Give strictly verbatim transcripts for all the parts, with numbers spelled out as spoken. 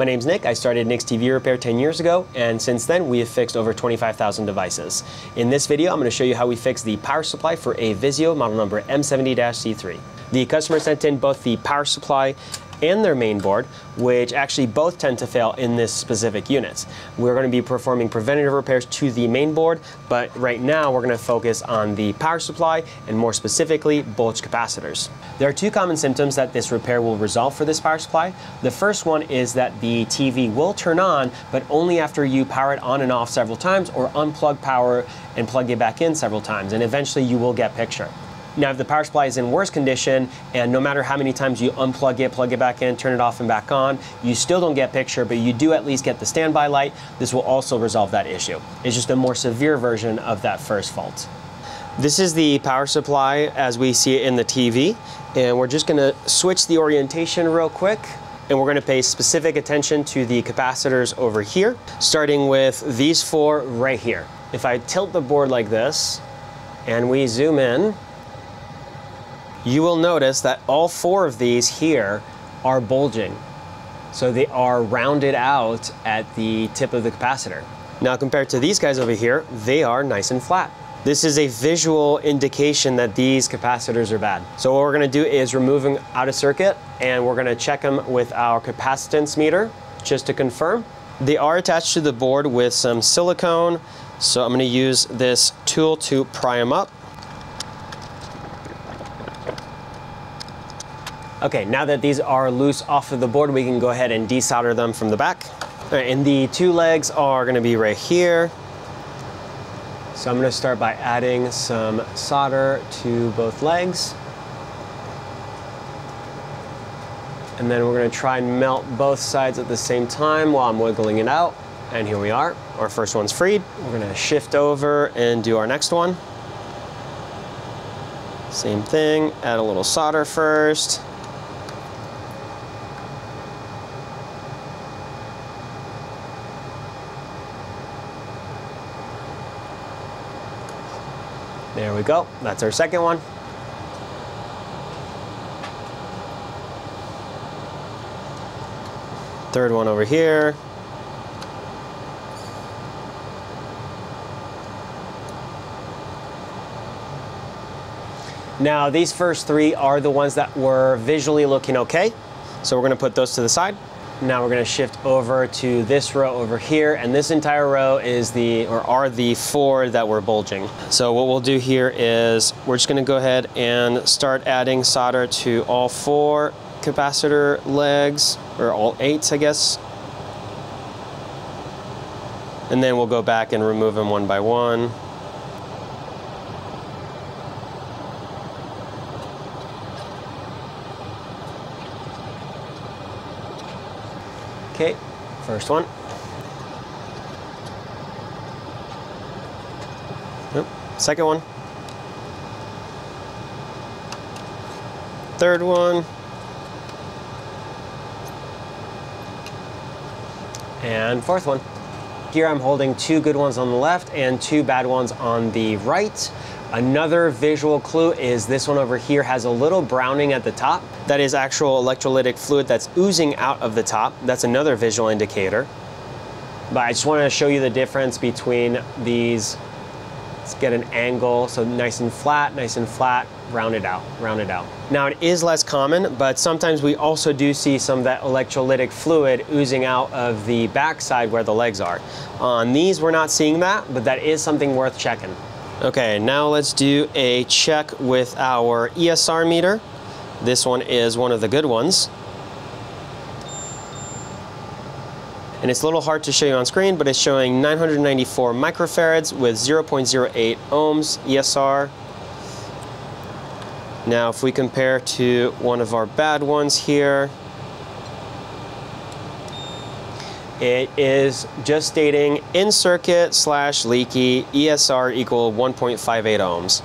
My name's Nick. I started Nick's T V Repair ten years ago, and since then we have fixed over twenty-five thousand devices. In this video, I'm going to show you how we fix the power supply for a Vizio model number M seventy C three. The customer sent in both the power supply and their main board, which actually both tend to fail in this specific unit. We're going to be performing preventative repairs to the main board, but right now we're going to focus on the power supply and more specifically bulge capacitors. There are two common symptoms that this repair will resolve for this power supply. The first one is that the T V will turn on, but only after you power it on and off several times or unplug power and plug it back in several times, and eventually you will get picture. Now, if the power supply is in worse condition, and no matter how many times you unplug it, plug it back in, turn it off and back on, you still don't get picture, but you do at least get the standby light, this will also resolve that issue. It's just a more severe version of that first fault. This is the power supply as we see it in the T V, and we're just gonna switch the orientation real quick, and we're gonna pay specific attention to the capacitors over here, starting with these four right here. If I tilt the board like this, and we zoom in, you will notice that all four of these here are bulging. So they are rounded out at the tip of the capacitor. Now compared to these guys over here, they are nice and flat. This is a visual indication that these capacitors are bad. So what we're gonna do is remove them out of circuit, and we're gonna check them with our capacitance meter just to confirm. They are attached to the board with some silicone. So I'm gonna use this tool to pry them up. Okay, now that these are loose off of the board, we can go ahead and desolder them from the back. All right, and the two legs are gonna be right here. So I'm gonna start by adding some solder to both legs. And then we're gonna try and melt both sides at the same time while I'm wiggling it out. And here we are, our first one's freed. We're gonna shift over and do our next one. Same thing, add a little solder first. There we go, that's our second one. Third one over here. Now these first three are the ones that were visually looking okay. So we're gonna put those to the side. Now we're gonna shift over to this row over here, and this entire row is the, or are the four that were bulging. So what we'll do here is we're just gonna go ahead and start adding solder to all four capacitor legs, or all eight, I guess. And then we'll go back and remove them one by one. Okay, first one. Nope. Second one. Third one. And fourth one. Here I'm holding two good ones on the left and two bad ones on the right. Another visual clue is this one over here has a little browning at the top. That is actual electrolytic fluid that's oozing out of the top. That's another visual indicator. But I just want to show you the difference between these. Let's get an angle, so nice and flat, nice and flat, rounded out, rounded out. Now it is less common, but sometimes we also do see some of that electrolytic fluid oozing out of the backside where the legs are. On these, we're not seeing that, but that is something worth checking. Okay, now let's do a check with our E S R meter. This one is one of the good ones. And it's a little hard to show you on screen, but it's showing nine hundred ninety-four microfarads with zero point zero eight ohms E S R. Now, if we compare to one of our bad ones here, it is just stating in circuit slash leaky E S R equal one point five eight ohms.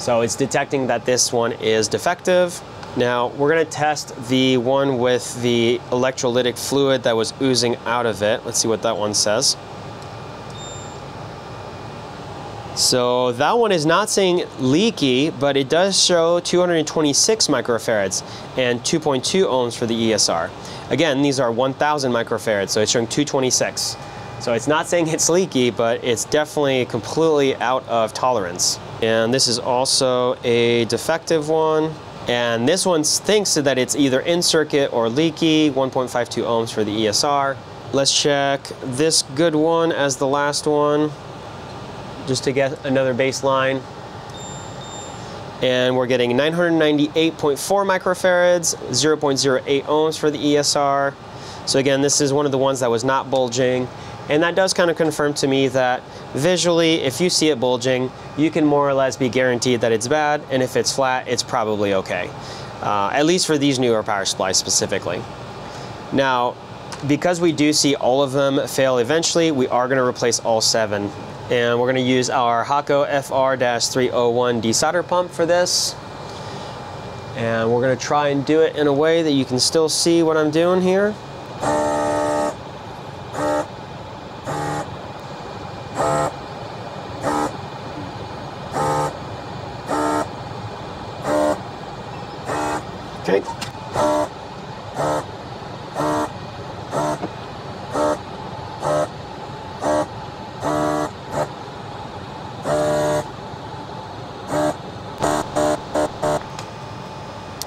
So it's detecting that this one is defective. Now we're gonna test the one with the electrolytic fluid that was oozing out of it. Let's see what that one says. So that one is not saying leaky, but it does show two hundred twenty-six microfarads and two point two ohms for the E S R. Again, these are one thousand microfarads, so it's showing two twenty-six. So it's not saying it's leaky, but it's definitely completely out of tolerance. And this is also a defective one. And this one thinks that it's either in circuit or leaky, one point five two ohms for the E S R. Let's check this good one as the last one, just to get another baseline. And we're getting nine hundred ninety-eight point four microfarads, zero point zero eight ohms for the E S R. So again, this is one of the ones that was not bulging. And that does kind of confirm to me that visually, if you see it bulging, you can more or less be guaranteed that it's bad. And if it's flat, it's probably okay. Uh, at least for these newer power supplies specifically. Now, because we do see all of them fail eventually, we are gonna replace all seven. And we're gonna use our Hakko F R three oh one desolder pump for this. And we're gonna try and do it in a way that you can still see what I'm doing here.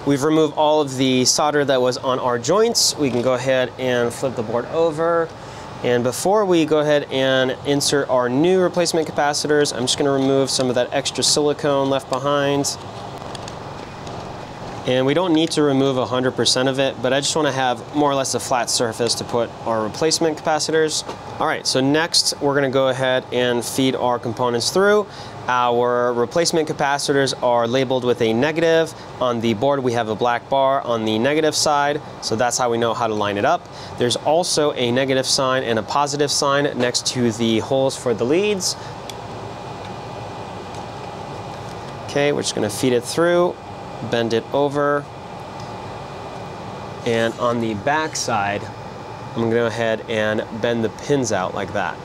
We've removed all of the solder that was on our joints. We can go ahead and flip the board over. And before we go ahead and insert our new replacement capacitors, I'm just gonna remove some of that extra silicone left behind. And we don't need to remove one hundred percent of it, but I just wanna have more or less a flat surface to put our replacement capacitors. All right, so next we're gonna go ahead and feed our components through. Our replacement capacitors are labeled with a negative. On the board, we have a black bar on the negative side, so that's how we know how to line it up. There's also a negative sign and a positive sign next to the holes for the leads. Okay, we're just gonna feed it through, bend it over. And on the back side, I'm gonna go ahead and bend the pins out like that.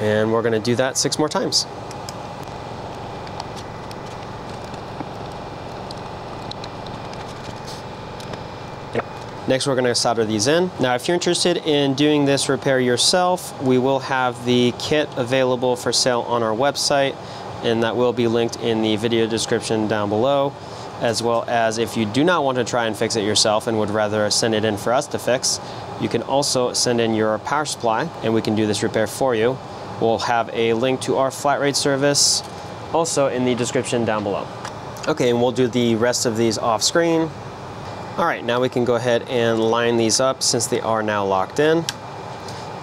And we're gonna do that six more times. Next, we're gonna solder these in. Now, if you're interested in doing this repair yourself, we will have the kit available for sale on our website, and that will be linked in the video description down below, as well as if you do not want to try and fix it yourself and would rather send it in for us to fix, you can also send in your power supply and we can do this repair for you. We'll have a link to our flat rate service also in the description down below. Okay, and we'll do the rest of these off screen. All right, now we can go ahead and line these up since they are now locked in.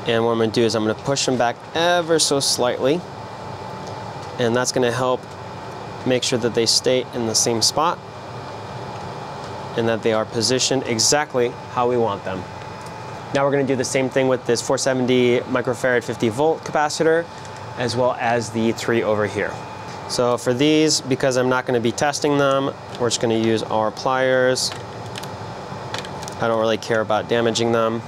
And what I'm gonna do is I'm gonna push them back ever so slightly. And that's gonna help make sure that they stay in the same spot and that they are positioned exactly how we want them. Now we're gonna do the same thing with this four seventy microfarad fifty volt capacitor, as well as the three over here. So for these, because I'm not gonna be testing them, we're just gonna use our pliers. I don't really care about damaging them.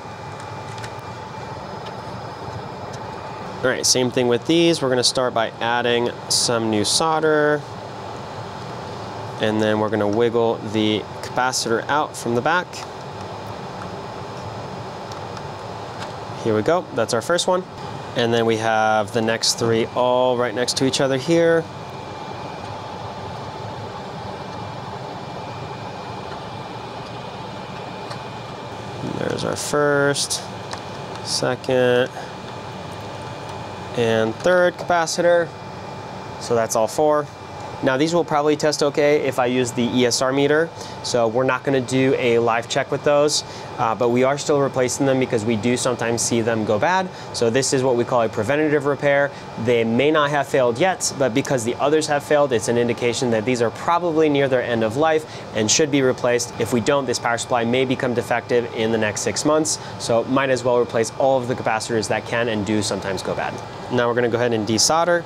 All right, same thing with these. We're gonna start by adding some new solder, and then we're gonna wiggle the capacitor out from the back. Here we go, that's our first one. And then we have the next three all right next to each other here. And there's our first, second, and third capacitor. So that's all four. Now these will probably test okay if I use the E S R meter, so we're not gonna do a live check with those, uh, but we are still replacing them because we do sometimes see them go bad. So this is what we call a preventative repair. They may not have failed yet, but because the others have failed, it's an indication that these are probably near their end of life and should be replaced. If we don't, this power supply may become defective in the next six months, so might as well replace all of the capacitors that can and do sometimes go bad. Now we're gonna go ahead and desolder.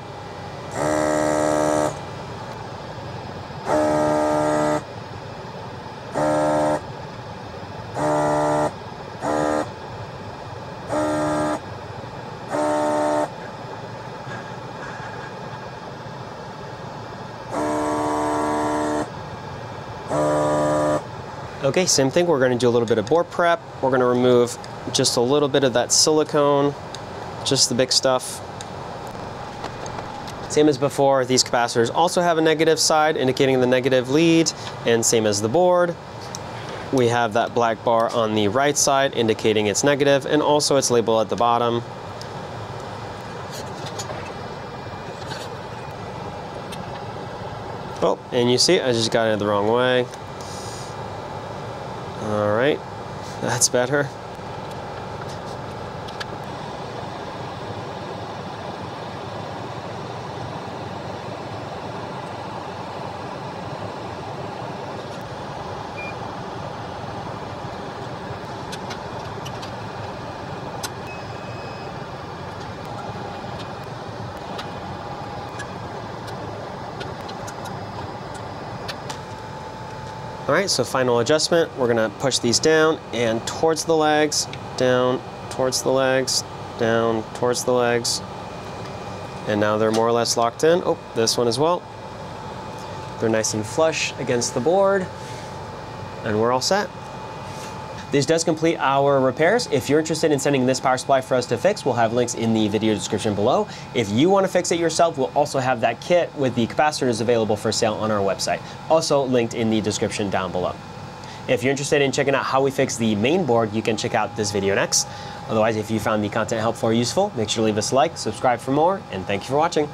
Okay, same thing, we're gonna do a little bit of bore prep. We're gonna remove just a little bit of that silicone, just the big stuff. Same as before, these capacitors also have a negative side indicating the negative lead, and same as the board. We have that black bar on the right side indicating it's negative, and also its label at the bottom. Oh, and you see, I just got it the wrong way. All right, that's better. All right, so final adjustment. We're gonna push these down and towards the legs, down, towards the legs, down, towards the legs. And now they're more or less locked in. Oh, this one as well. They're nice and flush against the board, and we're all set. This does complete our repairs. If you're interested in sending this power supply for us to fix, we'll have links in the video description below. If you want to fix it yourself, we'll also have that kit with the capacitors available for sale on our website, also linked in the description down below. If you're interested in checking out how we fix the main board, you can check out this video next. Otherwise, if you found the content helpful or useful, make sure to leave us a like, subscribe for more, and thank you for watching.